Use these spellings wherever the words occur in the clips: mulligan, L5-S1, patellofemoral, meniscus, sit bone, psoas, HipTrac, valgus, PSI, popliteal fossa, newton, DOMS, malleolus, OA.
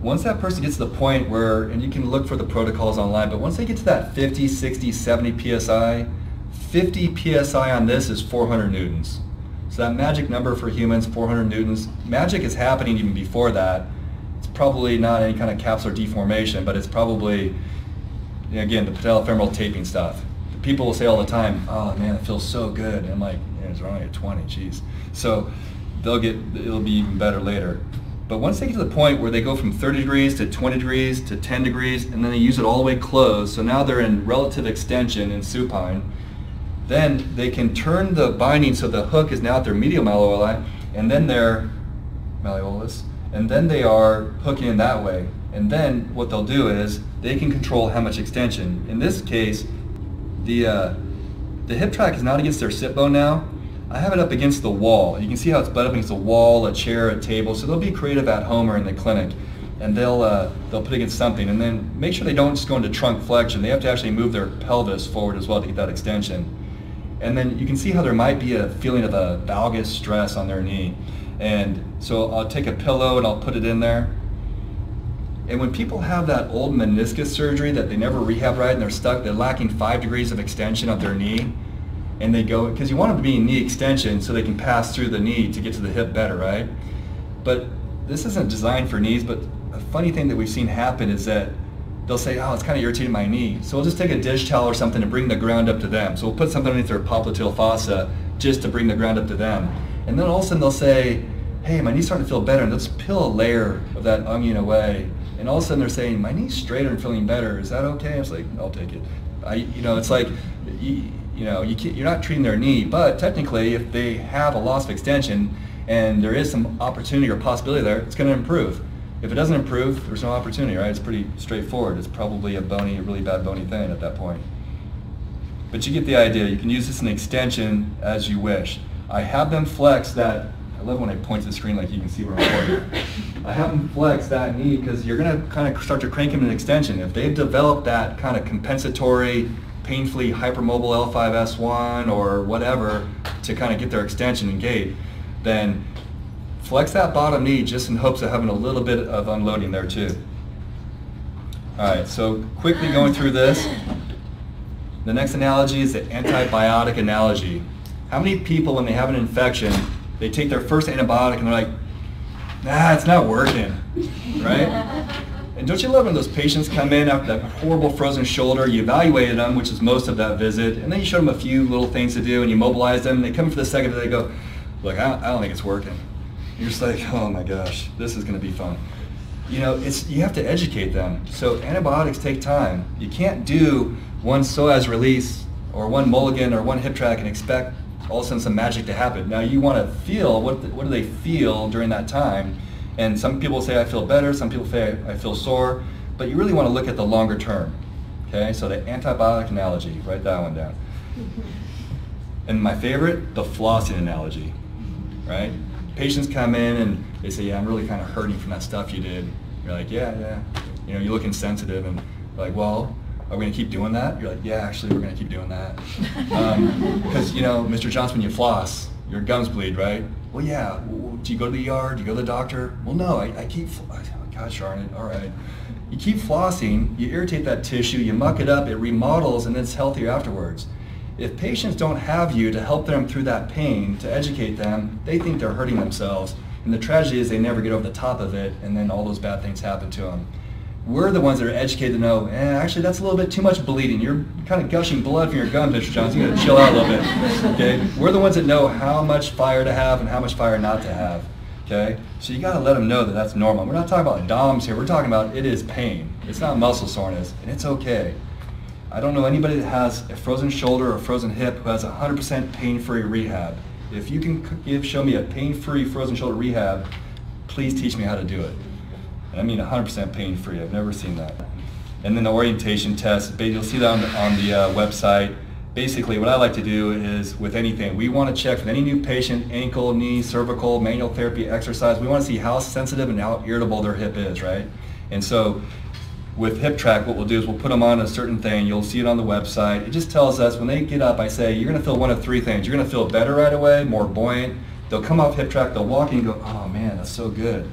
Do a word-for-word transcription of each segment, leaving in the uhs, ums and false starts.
Once that person gets to the point where, and you can look for the protocols online, but once they get to that fifty, sixty, seventy P S I, fifty P S I on this is four hundred newtons. So that magic number for humans, four hundred newtons, magic is happening even before that. It's probably not any kind of capsular deformation, but it's probably, again, the patellofemoral taping stuff. People will say all the time, oh man, it feels so good. And I'm like, yeah, it's only at twenty, geez. So they'll get, it'll be even better later. But once they get to the point where they go from thirty degrees to twenty degrees to ten degrees, and then they use it all the way closed, so now they're in relative extension in supine, then they can turn the binding so the hook is now at their medial malleoli, and then they're malleolus, and then they are hooking in that way. And then what they'll do is they can control how much extension. In this case, the uh, the HipTrac is not against their sit bone now. I have it up against the wall. You can see how it's butt up against a wall, a chair, a table. So they'll be creative at home or in the clinic, and they'll uh, they'll put it against something. And then make sure they don't just go into trunk flexion. They have to actually move their pelvis forward as well to get that extension. And then you can see how there might be a feeling of a valgus stress on their knee. And so I'll take a pillow and I'll put it in there. And when people have that old meniscus surgery that they never rehab right and they're stuck, they're lacking five degrees of extension of their knee, and they go, because you want them to be in knee extension so they can pass through the knee to get to the hip better, right? But this isn't designed for knees, but a funny thing that we've seen happen is that they'll say, oh, it's kind of irritating my knee. So we'll just take a dish towel or something to bring the ground up to them. So we'll put something underneath their popliteal fossa just to bring the ground up to them. And then all of a sudden they'll say, hey, my knee's starting to feel better, and let's peel a layer of that onion away. And all of a sudden they're saying, my knee's straighter and feeling better. Is that okay? I was like, I'll take it. I, you know, it's like, you, you know, you can't, you're not treating their knee, but technically if they have a loss of extension and there is some opportunity or possibility there, it's going to improve. If it doesn't improve, there's no opportunity, right? It's pretty straightforward. It's probably a bony, a really bad bony thing at that point. But you get the idea. You can use this in extension as you wish. I have them flex that. I love when I point to the screen like you can see where I'm pointing. I have them flex that knee because you're going to kind of start to crank them in extension. If they've developed that kind of compensatory, painfully hypermobile L five S one or whatever to kind of get their extension engaged, then flex that bottom knee just in hopes of having a little bit of unloading there too. All right, so quickly going through this. The next analogy is the antibiotic analogy. How many people, when they have an infection, they take their first antibiotic and they're like, nah, it's not working, right? And don't you love when those patients come in after that horrible frozen shoulder, you evaluated them, which is most of that visit, and then you showed them a few little things to do and you mobilized them, and they come in for the second and they go, look, I don't think it's working. You're just like, oh my gosh, this is gonna be fun. You know, it's, you have to educate them. So antibiotics take time. You can't do one psoas release or one mulligan or one HipTrac and expect all of a sudden some magic to happen. Now you want to feel, what, what do they feel during that time? And some people say I feel better, some people say I feel sore, but you really want to look at the longer term. Okay, so the antibiotic analogy, write that one down. And my favorite, the flossing analogy, right? Patients come in and they say, yeah, I'm really kind of hurting from that stuff you did. You're like, yeah, yeah. You know, you're looking sensitive, and like, well, are we going to keep doing that? You're like, yeah, actually, we're going to keep doing that. Because, um, you know, Mister Johnson, when you floss, your gums bleed, right? Well, yeah. Do you go to the E R? Do you go to the doctor? Well, no, I, I keep, oh, gosh darn it, all right. You keep flossing, you irritate that tissue, you muck it up, it remodels, and it's healthier afterwards. If patients don't have you to help them through that pain, to educate them, they think they're hurting themselves. And the tragedy is they never get over the top of it, and then all those bad things happen to them. We're the ones that are educated to know, eh, actually that's a little bit too much bleeding. You're kind of gushing blood from your gums, Mister Johnson. You gotta chill out a little bit, okay? We're the ones that know how much fire to have and how much fire not to have, okay? So you gotta let them know that that's normal. We're not talking about DOMS here. We're talking about it is pain. It's not muscle soreness, and it's okay. I don't know anybody that has a frozen shoulder or a frozen hip who has one hundred percent pain-free rehab. If you can give, show me a pain-free frozen shoulder rehab, please teach me how to do it. I mean one hundred percent pain-free. I've never seen that. And then the orientation test, you'll see that on the, on the uh, website. Basically, what I like to do is with anything, we want to check with any new patient, ankle, knee, cervical, manual therapy, exercise. We want to see how sensitive and how irritable their hip is, right? And so with HipTrac, what we'll do is we'll put them on a certain thing. You'll see it on the website. It just tells us when they get up, I say, you're going to feel one of three things. You're going to feel better right away, more buoyant. They'll come off HipTrac, they'll walk and go, oh man, that's so good.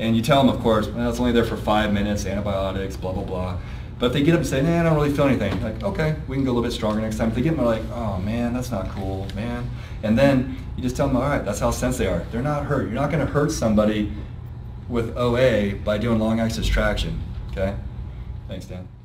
And you tell them, of course, well, it's only there for five minutes, antibiotics, blah, blah, blah. But if they get up and say, nah, I don't really feel anything, like, okay, we can go a little bit stronger next time. If they get them, they're like, oh, man, that's not cool, man. And then you just tell them, all right, that's how sensitive they are. They're not hurt. You're not going to hurt somebody with O A by doing long axis traction, okay? Thanks, Dan.